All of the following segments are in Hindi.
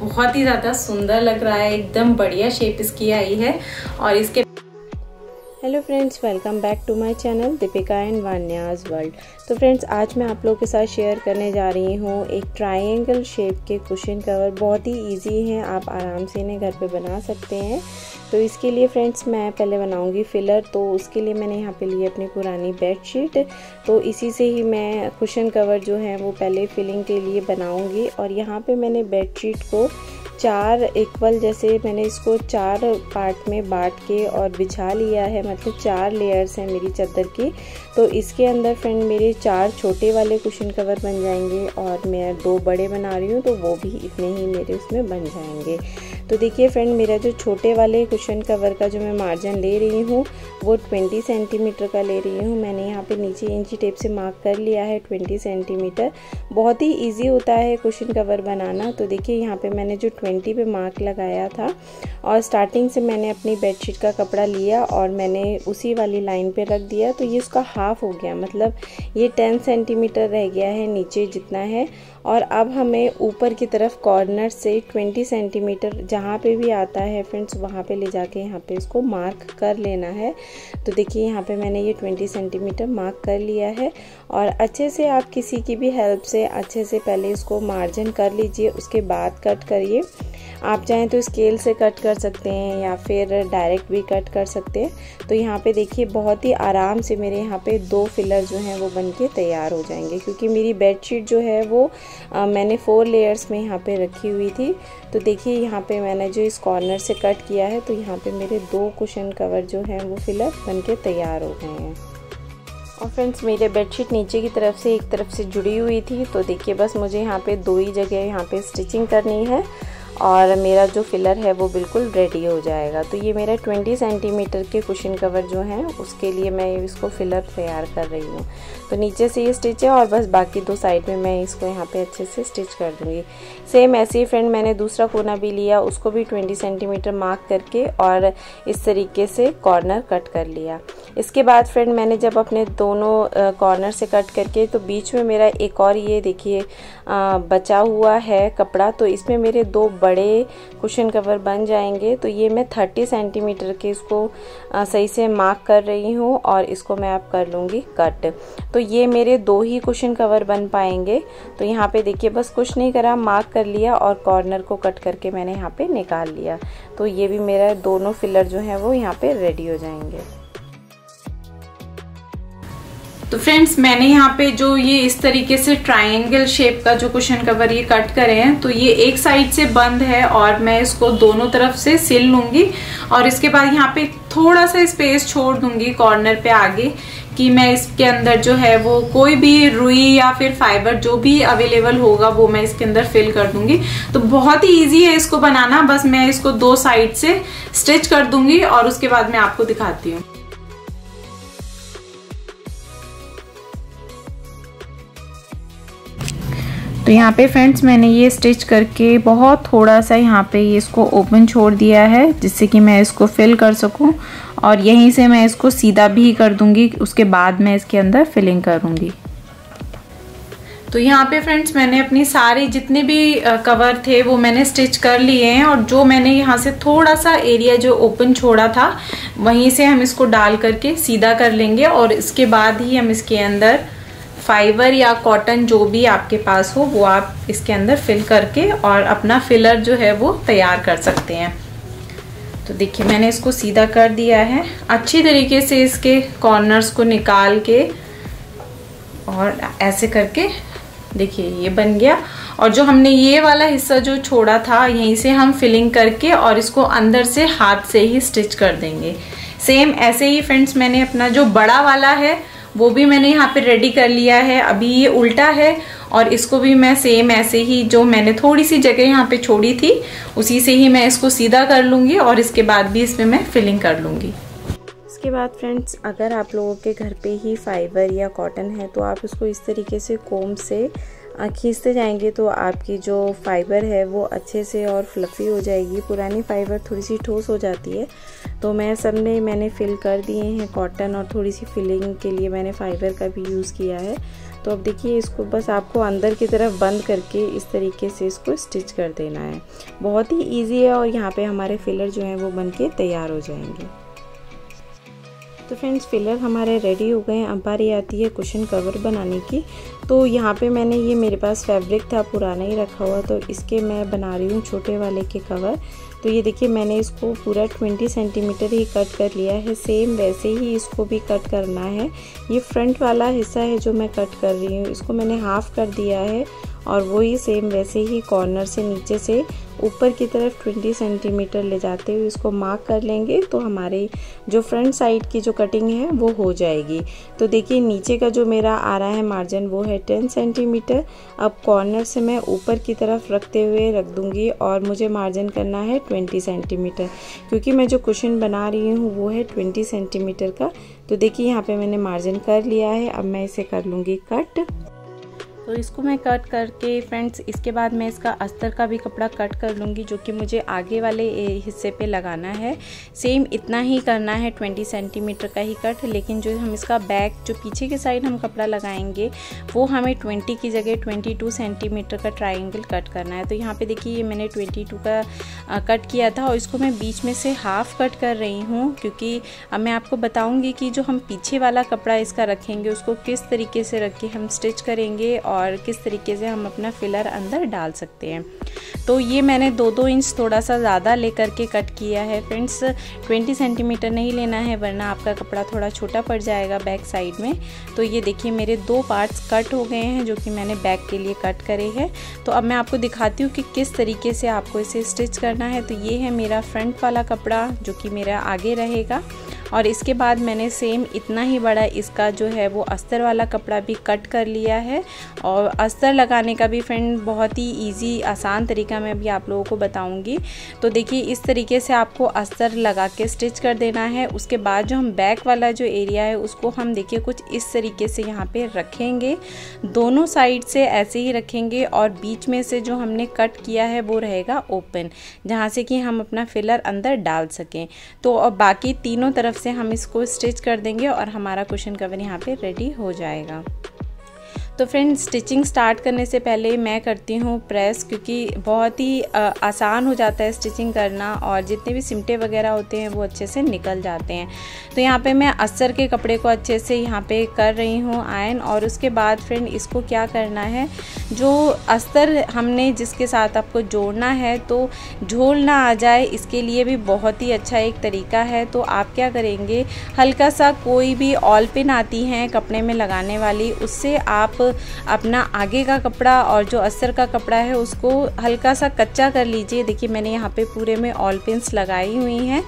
बहुत ही ज़्यादा सुंदर लग रहा है, एकदम बढ़िया शेप इसकी आई है। और इसके hello friends, welcome back to my channel Deepika and Vanya's world. तो फ्रेंड्स, आज मैं आप लोगों के साथ शेयर करने जा रही हूँ एक ट्रायंगल शेप के कुशन कवर। बहुत ही इजी हैं, आप आराम से इन्हें घर पे बना सकते हैं। तो इसके लिए फ्रेंड्स मैं पहले बनाऊंगी फिलर। तो उसके लिए मैंने यहाँ पे लिए अपनी पुरानी बेडशीट। तो इसी से ही मैं कुशन कवर जो है वो पहले फिलिंग के लिए बनाऊँगी। और यहाँ पर मैंने बेडशीट को चार इक्वल, जैसे मैंने इसको चार पार्ट में बांट के और बिछा लिया है, मतलब चार लेयर्स हैं मेरी चादर की। तो इसके अंदर फ्रेंड मेरे चार छोटे वाले कुशन कवर बन जाएंगे और मैं दो बड़े बना रही हूँ, तो वो भी इतने ही मेरे उसमें बन जाएंगे। तो देखिए फ्रेंड, मेरा जो छोटे वाले कुशन कवर का जो मैं मार्जिन ले रही हूँ वो 20 सेंटीमीटर का ले रही हूँ। मैंने यहाँ पे नीचे इंची टेप से मार्क कर लिया है 20 सेंटीमीटर। बहुत ही इजी होता है कुशन कवर बनाना। तो देखिए यहाँ पे मैंने जो 20 पे मार्क लगाया था, और स्टार्टिंग से मैंने अपनी बेडशीट का कपड़ा लिया और मैंने उसी वाली लाइन पे रख दिया। तो ये उसका हाफ हो गया, मतलब ये 10 सेंटीमीटर रह गया है नीचे जितना है। और अब हमें ऊपर की तरफ कॉर्नर से 20 सेंटीमीटर जहाँ पे भी आता है फ्रेंड्स, वहाँ पे ले जाके यहाँ पे इसको मार्क कर लेना है। तो देखिए यहाँ पे मैंने ये 20 सेंटीमीटर मार्क कर लिया है। और अच्छे से आप किसी की भी हेल्प से अच्छे से पहले इसको मार्जिन कर लीजिए, उसके बाद कट करिए। आप चाहें तो स्केल से कट कर सकते हैं या फिर डायरेक्ट भी कट कर सकते हैं। तो यहाँ पे देखिए बहुत ही आराम से मेरे यहाँ पे दो फिलर जो हैं वो बनके तैयार हो जाएंगे, क्योंकि मेरी बेडशीट जो है वो मैंने 4 लेयर्स में यहाँ पे रखी हुई थी। तो देखिए यहाँ पे मैंने जो इस कॉर्नर से कट किया है, तो यहाँ पे मेरे दो कुशन कवर जो हैं वो फिलर बनके तैयार हो गए हैं। और फ्रेंड्स, मेरे बेडशीट नीचे की तरफ से एक तरफ से जुड़ी हुई थी, तो देखिए बस मुझे यहाँ पे दो ही जगह यहाँ पे स्टिचिंग करनी है और मेरा जो फिलर है वो बिल्कुल रेडी हो जाएगा। तो ये मेरा 20 सेंटीमीटर के कुशन कवर जो हैं उसके लिए मैं इसको फिलर तैयार कर रही हूँ। तो नीचे से ये स्टिच है और बस बाकी दो साइड में मैं इसको यहाँ पे अच्छे से स्टिच कर दूँगी। सेम ऐसे ही फ्रेंड मैंने दूसरा कोना भी लिया, उसको भी 20 सेंटीमीटर मार्क करके और इस तरीके से कॉर्नर कट कर लिया। इसके बाद फ्रेंड मैंने जब अपने दोनों कॉर्नर से कट करके, तो बीच में मेरा एक और ये देखिए बचा हुआ है कपड़ा, तो इसमें मेरे दो बड़े कुशन कवर बन जाएंगे। तो ये मैं 30 सेंटीमीटर के इसको सही से मार्क कर रही हूँ और इसको मैं आप कर लूँगी कट। तो ये मेरे दो ही कुशन कवर बन पाएंगे। तो यहाँ पे देखिए बस कुछ नहीं करा, मार्क कर लिया और कॉर्नर को कट करके मैंने यहाँ पे निकाल लिया। तो ये भी मेरा दोनों फिलर जो हैं वो यहाँ पे रेडी हो जाएंगे। तो फ्रेंड्स, मैंने यहाँ पे जो ये इस तरीके से ट्रायंगल शेप का जो कुशन कवर ये कट करे हैं, तो ये एक साइड से बंद है और मैं इसको दोनों तरफ से सिल लूँगी। और इसके बाद यहाँ पे थोड़ा सा स्पेस छोड़ दूँगी कॉर्नर पे आगे, कि मैं इसके अंदर जो है वो कोई भी रुई या फिर फाइबर जो भी अवेलेबल होगा वो मैं इसके अंदर फिल कर दूंगी। तो बहुत ही इजी है इसको बनाना, बस मैं इसको दो साइड से स्टिच कर दूँगी और उसके बाद मैं आपको दिखाती हूँ। तो यहाँ पे फ्रेंड्स मैंने ये स्टिच करके बहुत थोड़ा सा यहाँ पे ये इसको ओपन छोड़ दिया है, जिससे कि मैं इसको फिल कर सकूँ। और यहीं से मैं इसको सीधा भी कर दूँगी, उसके बाद मैं इसके अंदर फिलिंग करूँगी। तो यहाँ पे फ्रेंड्स मैंने अपनी सारी जितने भी कवर थे वो मैंने स्टिच कर लिए हैं। और जो मैंने यहाँ से थोड़ा सा एरिया जो ओपन छोड़ा था, वहीं से हम इसको डाल करके सीधा कर लेंगे। और इसके बाद ही हम इसके अंदर फाइबर या कॉटन जो भी आपके पास हो वो आप इसके अंदर फिल करके और अपना फिलर जो है वो तैयार कर सकते हैं। तो देखिए मैंने इसको सीधा कर दिया है, अच्छी तरीके से इसके कॉर्नर्स को निकाल के और ऐसे करके देखिए ये बन गया। और जो हमने ये वाला हिस्सा जो छोड़ा था, यहीं से हम फिलिंग करके और इसको अंदर से हाथ से ही स्टिच कर देंगे। सेम ऐसे ही फ्रेंड्स मैंने अपना जो बड़ा वाला है वो भी मैंने यहाँ पे रेडी कर लिया है। अभी ये उल्टा है और इसको भी मैं सेम ऐसे ही जो मैंने थोड़ी सी जगह यहाँ पे छोड़ी थी, उसी से ही मैं इसको सीधा कर लूँगी और इसके बाद भी इसमें मैं फिलिंग कर लूँगी। इसके बाद फ्रेंड्स, अगर आप लोगों के घर पे ही फाइबर या कॉटन है, तो आप इसको इस तरीके से कोम से खींचते जाएंगे, तो आपकी जो फाइबर है वो अच्छे से और फ्लफ़ी हो जाएगी। पुरानी फाइबर थोड़ी सी ठोस हो जाती है, तो मैं सब में मैंने फ़िल कर दिए हैं कॉटन, और थोड़ी सी फिलिंग के लिए मैंने फाइबर का भी यूज़ किया है। तो अब देखिए इसको बस आपको अंदर की तरफ बंद करके इस तरीके से इसको स्टिच कर देना है। बहुत ही ईजी है और यहाँ पे हमारे फिलर जो हैं वो बन के तैयार हो जाएंगे। तो फ्रेंड्स फिलर हमारे रेडी हो गए हैं। अब बारी आती है कुशन कवर बनाने की। तो यहाँ पे मैंने ये मेरे पास फैब्रिक था पुराना ही रखा हुआ, तो इसके मैं बना रही हूँ छोटे वाले के कवर। तो ये देखिए मैंने इसको पूरा 20 सेंटीमीटर ही कट कर लिया है। सेम वैसे ही इसको भी कट करना है। ये फ्रंट वाला हिस्सा है जो मैं कट कर रही हूँ, इसको मैंने हाफ़ कर दिया है और वही सेम वैसे ही कॉर्नर से नीचे से ऊपर की तरफ 20 सेंटीमीटर ले जाते हुए इसको मार्क कर लेंगे, तो हमारे जो फ्रंट साइड की जो कटिंग है वो हो जाएगी। तो देखिए नीचे का जो मेरा आ रहा है मार्जिन वो है 10 सेंटीमीटर। अब कॉर्नर से मैं ऊपर की तरफ रखते हुए रख दूंगी और मुझे मार्जिन करना है 20 सेंटीमीटर, क्योंकि मैं जो कुशन बना रही हूँ वो है 20 सेंटीमीटर का। तो देखिए यहाँ पर मैंने मार्जिन कर लिया है। अब मैं इसे कर लूँगी कट। तो इसको मैं कट करके फ्रेंड्स इसके बाद मैं इसका अस्तर का भी कपड़ा कट कर लूँगी, जो कि मुझे आगे वाले हिस्से पे लगाना है। सेम इतना ही करना है, 20 सेंटीमीटर का ही कट। लेकिन जो हम इसका बैक जो पीछे के साइड हम कपड़ा लगाएंगे वो हमें 20 की जगह 22 सेंटीमीटर का ट्राइंगल कट करना है। तो यहाँ पे देखिए ये मैंने 22 का कट किया था और इसको मैं बीच में से हाफ़ कट कर रही हूँ, क्योंकि अब मैं आपको बताऊँगी कि जो हम पीछे वाला कपड़ा इसका रखेंगे उसको किस तरीके से रख के हम स्टिच करेंगे और किस तरीके से हम अपना फिलर अंदर डाल सकते हैं। तो ये मैंने 2-2 इंच थोड़ा सा ज़्यादा लेकर के कट किया है फ्रेंड्स। 20 सेंटीमीटर नहीं लेना है वरना आपका कपड़ा थोड़ा छोटा पड़ जाएगा बैक साइड में। तो ये देखिए मेरे 2 पार्ट्स कट हो गए हैं जो कि मैंने बैक के लिए कट करे हैं। तो अब मैं आपको दिखाती हूँ कि किस तरीके से आपको इसे स्टिच करना है। तो ये है मेरा फ्रंट वाला कपड़ा जो कि मेरा आगे रहेगा, और इसके बाद मैंने सेम इतना ही बड़ा इसका जो है वो अस्तर वाला कपड़ा भी कट कर लिया है। और अस्तर लगाने का भी फ्रेंड बहुत ही इजी आसान तरीका मैं भी आप लोगों को बताऊंगी। तो देखिए इस तरीके से आपको अस्तर लगा के स्टिच कर देना है। उसके बाद जो हम बैक वाला जो एरिया है उसको हम देखिए कुछ इस तरीके से यहाँ पे रखेंगे, दोनों साइड से ऐसे ही रखेंगे और बीच में से जो हमने कट किया है वो रहेगा ओपन, जहाँ से कि हम अपना फिलर अंदर डाल सकें। तो अब बाकी तीनों तरफ से हम इसको स्टिच कर देंगे और हमारा कुशन कवर यहाँ पे रेडी हो जाएगा। तो फ्रेंड्स स्टिचिंग स्टार्ट करने से पहले मैं करती हूँ प्रेस, क्योंकि बहुत ही आसान हो जाता है स्टिचिंग करना और जितने भी सिमटे वगैरह होते हैं वो अच्छे से निकल जाते हैं। तो यहाँ पे मैं अस्तर के कपड़े को अच्छे से यहाँ पे कर रही हूँ आयन, और उसके बाद फ्रेंड इसको क्या करना है, जो अस्तर हमने जिसके साथ आपको जोड़ना है तो झोल ना आ जाए इसके लिए भी बहुत ही अच्छा एक तरीका है। तो आप क्या करेंगे, हल्का सा कोई भी ऑल पिन आती हैं कपड़े में लगाने वाली, उससे आप अपना आगे का कपड़ा और जो अस्तर का कपड़ा है उसको हल्का सा कच्चा कर लीजिए। देखिए मैंने यहाँ पे पूरे में ऑल पिन्स लगाई हुई हैं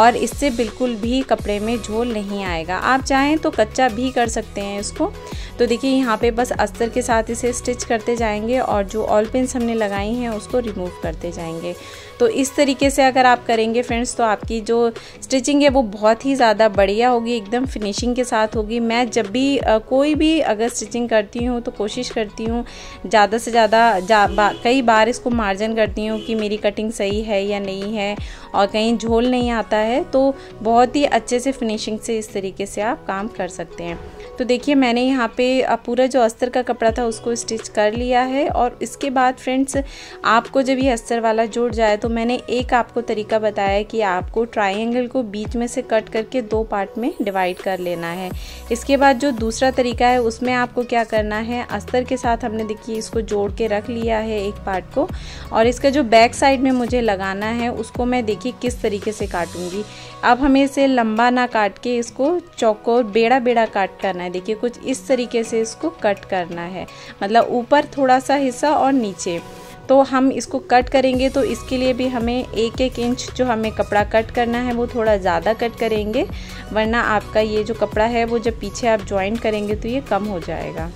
और इससे बिल्कुल भी कपड़े में झोल नहीं आएगा। आप चाहें तो कच्चा भी कर सकते हैं इसको। तो देखिए यहाँ पे बस अस्तर के साथ इसे स्टिच करते जाएंगे और जो ऑल पिन्स हमने लगाई हैं उसको रिमूव करते जाएंगे। तो इस तरीके से अगर आप करेंगे फ्रेंड्स तो आपकी जो स्टिचिंग है वो बहुत ही ज़्यादा बढ़िया होगी, एकदम फिनिशिंग के साथ होगी। मैं जब भी कोई भी अगर स्टिचिंग करती हूँ तो कोशिश करती हूँ ज़्यादा से ज़्यादा कई बार इसको मार्जिन करती हूँ कि मेरी कटिंग सही है या नहीं है और कहीं झोल नहीं आता है। तो बहुत ही अच्छे से फिनिशिंग से इस तरीके से आप काम कर सकते हैं। तो देखिए मैंने यहाँ पे पूरा जो अस्तर का कपड़ा था उसको स्टिच कर लिया है। और इसके बाद फ्रेंड्स आपको जब ये अस्तर वाला जुड़ जाए, तो मैंने एक आपको तरीका बताया कि आपको ट्रायंगल को बीच में से कट करके 2 पार्ट में डिवाइड कर लेना है। इसके बाद जो दूसरा तरीका है उसमें आपको क्या करना है, अस्तर के साथ हमने देखिए इसको जोड़ के रख लिया है एक पार्ट को, और इसका जो बैक साइड में मुझे लगाना है उसको मैं देखिए किस तरीके से काटूँगी। अब हमें इसे लंबा ना काट के इसको चौकोर बेड़ा बेड़ा काट करना है। देखिए कुछ इस तरीके से इसको कट करना है, मतलब ऊपर थोड़ा सा हिस्सा और नीचे। तो हम इसको कट करेंगे तो इसके लिए भी हमें 1-1 इंच जो हमें कपड़ा कट करना है वो थोड़ा ज़्यादा कट करेंगे, वरना आपका ये जो कपड़ा है वो जब पीछे आप ज्वाइन करेंगे तो ये कम हो जाएगा।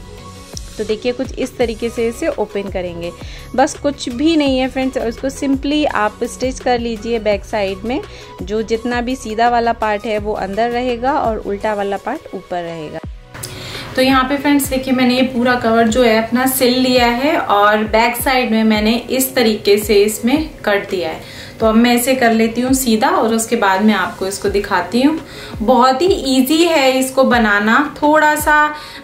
तो देखिए कुछ इस तरीके से इसे ओपन करेंगे। बस कुछ भी नहीं है फ्रेंड्स, इसको सिंपली आप स्टिच कर लीजिए बैक साइड में। जो जितना भी सीधा वाला पार्ट है वो अंदर रहेगा और उल्टा वाला पार्ट ऊपर रहेगा। तो यहाँ पे फ्रेंड्स देखिए मैंने ये पूरा कवर जो है अपना सिल लिया है और बैक साइड में मैंने इस तरीके से इसमें कट दिया है। तो अब मैं इसे कर लेती हूँ सीधा और उसके बाद मैं आपको इसको दिखाती हूँ। बहुत ही ईजी है इसको बनाना, थोड़ा सा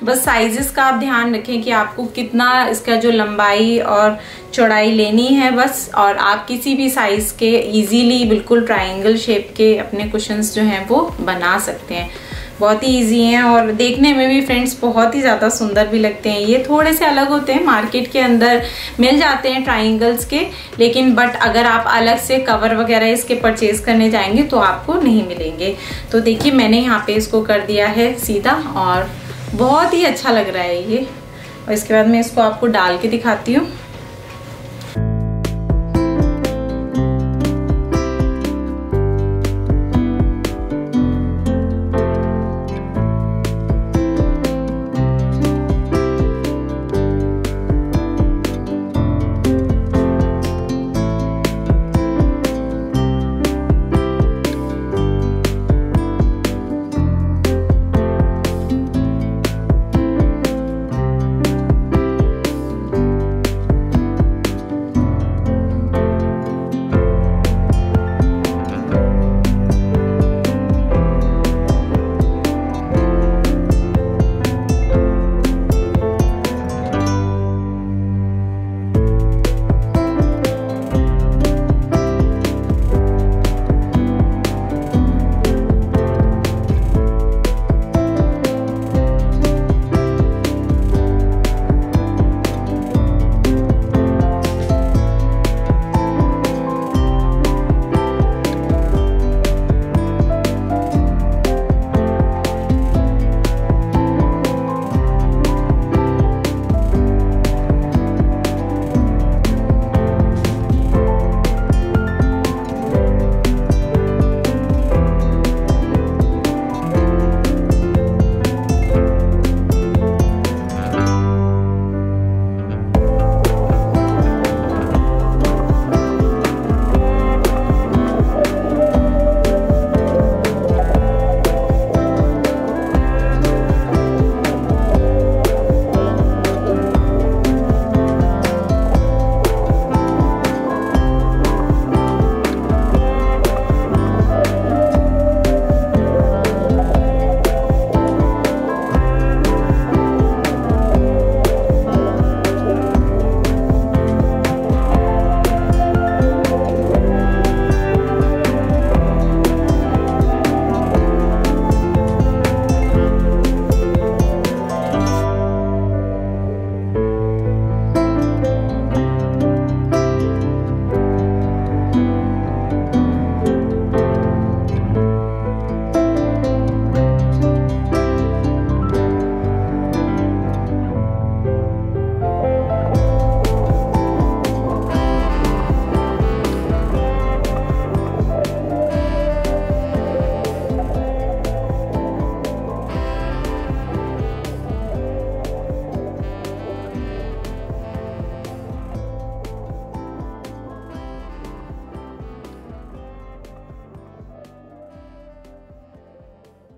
बस साइजेस का आप ध्यान रखें कि आपको कितना इसका जो लंबाई और चौड़ाई लेनी है बस, और आप किसी भी साइज़ के ईजीली बिल्कुल ट्राइंगल शेप के अपने कुशन्स जो हैं वो बना सकते हैं। बहुत ही ईजी हैं और देखने में भी फ्रेंड्स बहुत ही ज़्यादा सुंदर भी लगते हैं। ये थोड़े से अलग होते हैं, मार्केट के अंदर मिल जाते हैं ट्राइंगल्स के, लेकिन बट अगर आप अलग से कवर वगैरह इसके परचेज करने जाएंगे तो आपको नहीं मिलेंगे। तो देखिए मैंने यहाँ पे इसको कर दिया है सीधा और बहुत ही अच्छा लग रहा है ये। और इसके बाद मैं इसको आपको डाल के दिखाती हूँ।